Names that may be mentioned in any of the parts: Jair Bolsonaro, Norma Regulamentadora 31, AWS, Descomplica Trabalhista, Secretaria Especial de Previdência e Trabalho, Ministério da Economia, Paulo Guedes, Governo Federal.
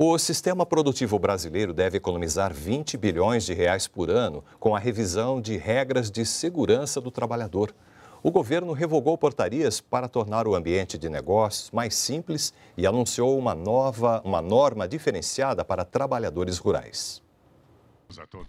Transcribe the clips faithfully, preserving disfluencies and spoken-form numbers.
O sistema produtivo brasileiro deve economizar vinte bilhões de reais por ano com a revisão de regras de segurança do trabalhador. O governo revogou portarias para tornar o ambiente de negócios mais simples e anunciou uma nova, uma norma diferenciada para trabalhadores rurais.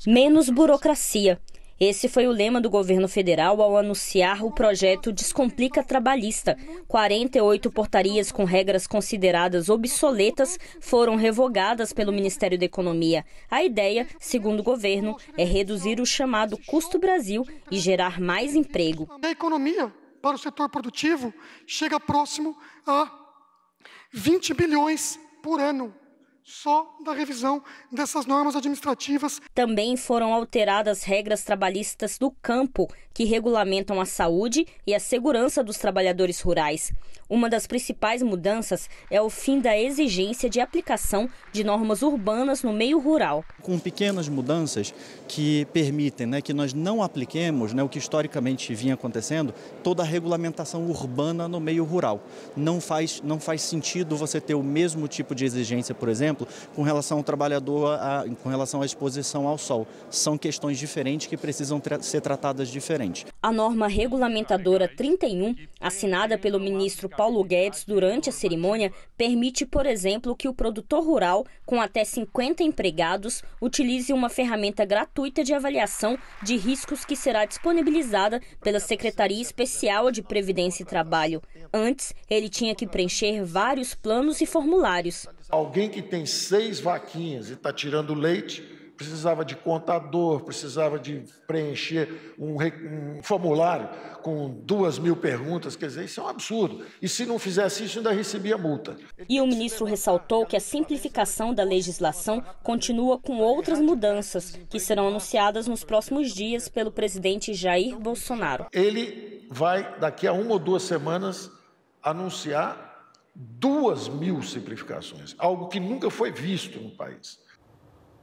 Menos burocracia. Esse foi o lema do governo federal ao anunciar o projeto Descomplica Trabalhista. quarenta e oito portarias com regras consideradas obsoletas foram revogadas pelo Ministério da Economia. A ideia, segundo o governo, é reduzir o chamado custo Brasil e gerar mais emprego. A economia para o setor produtivo chega próximo a vinte bilhões por ano, só da revisão dessas normas administrativas. Também foram alteradas regras trabalhistas do campo, que regulamentam a saúde e a segurança dos trabalhadores rurais. Uma das principais mudanças é o fim da exigência de aplicação de normas urbanas no meio rural. Com pequenas mudanças que permitem, né, que nós não apliquemos, né, o que historicamente vinha acontecendo, toda a regulamentação urbana no meio rural. Não faz, não faz sentido você ter o mesmo tipo de exigência, por exemplo, com relação ao trabalhador, a, com relação à exposição ao sol. São questões diferentes que precisam tra- ser tratadas diferente. A norma regulamentadora trinta e um, assinada pelo ministro Paulo Guedes durante a cerimônia, permite, por exemplo, que o produtor rural, com até cinquenta empregados, utilize uma ferramenta gratuita de avaliação de riscos que será disponibilizada pela Secretaria Especial de Previdência e Trabalho. Antes, ele tinha que preencher vários planos e formulários. Alguém que tem seis vaquinhas e está tirando leite, precisava de contador, precisava de preencher um, um formulário com duas mil perguntas, quer dizer, isso é um absurdo. E se não fizesse isso, ainda recebia multa. E o ministro ressaltou que a simplificação da legislação continua com outras mudanças, que serão anunciadas nos próximos dias pelo presidente Jair Bolsonaro. Ele vai, daqui a uma ou duas semanas, anunciar duas mil simplificações, algo que nunca foi visto no país.